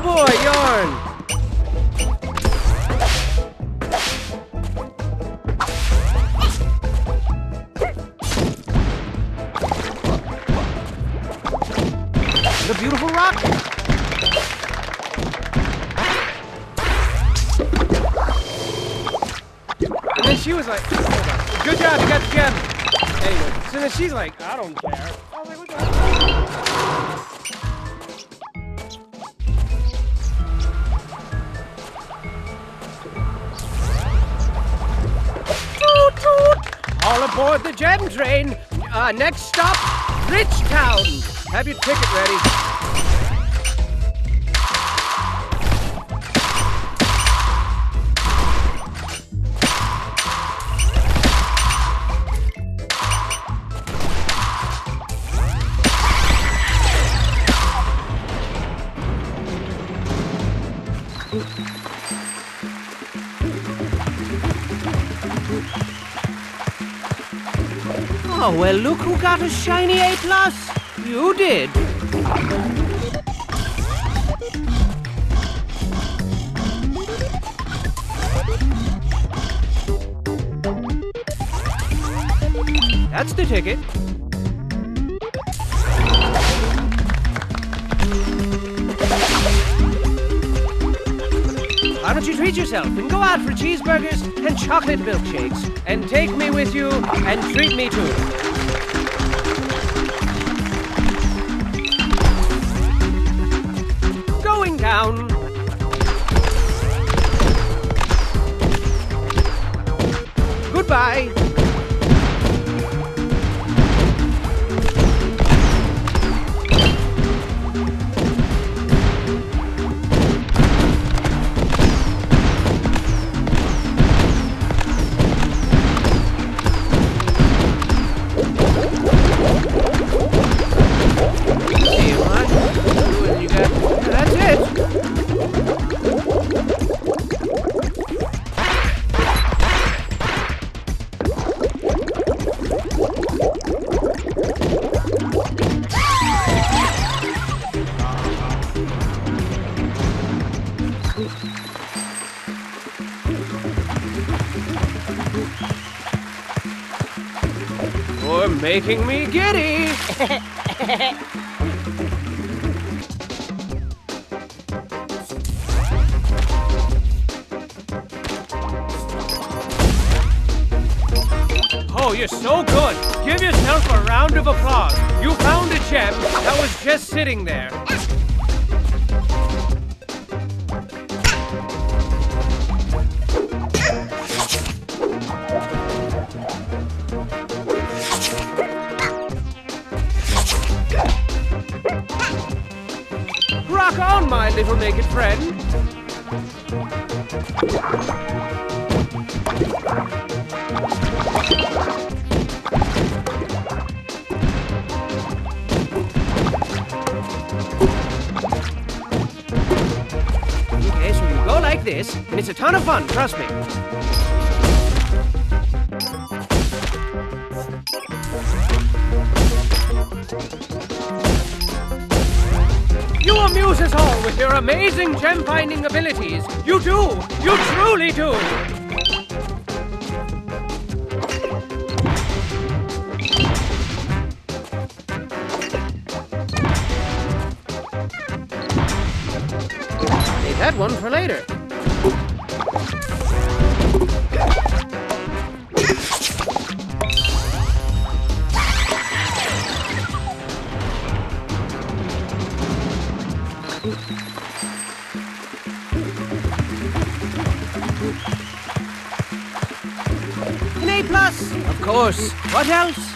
Oh boy, yarn! The beautiful rock! And then she was like, oh, good job, you got it together. Anyway, so then she's like, I don't care. I was like, what the heck? All aboard the gem train! Next stop, Richtown! Have your ticket ready. Oh, well, look who got a shiny A+. You did. That's the ticket. Why don't you treat yourself and go out for cheeseburgers and chocolate milkshakes? And take me with you, and treat me too. Going down. Goodbye. You're making me giddy! Oh, you're so good! Give yourself a round of applause! You found a gem that was just sitting there! Rock on, my little naked friend! Okay, so you go like this, and it's a ton of fun, trust me. You amuse us all with your amazing gem-finding abilities. You do! You truly do! Save that one for later. An A+, of course. What else?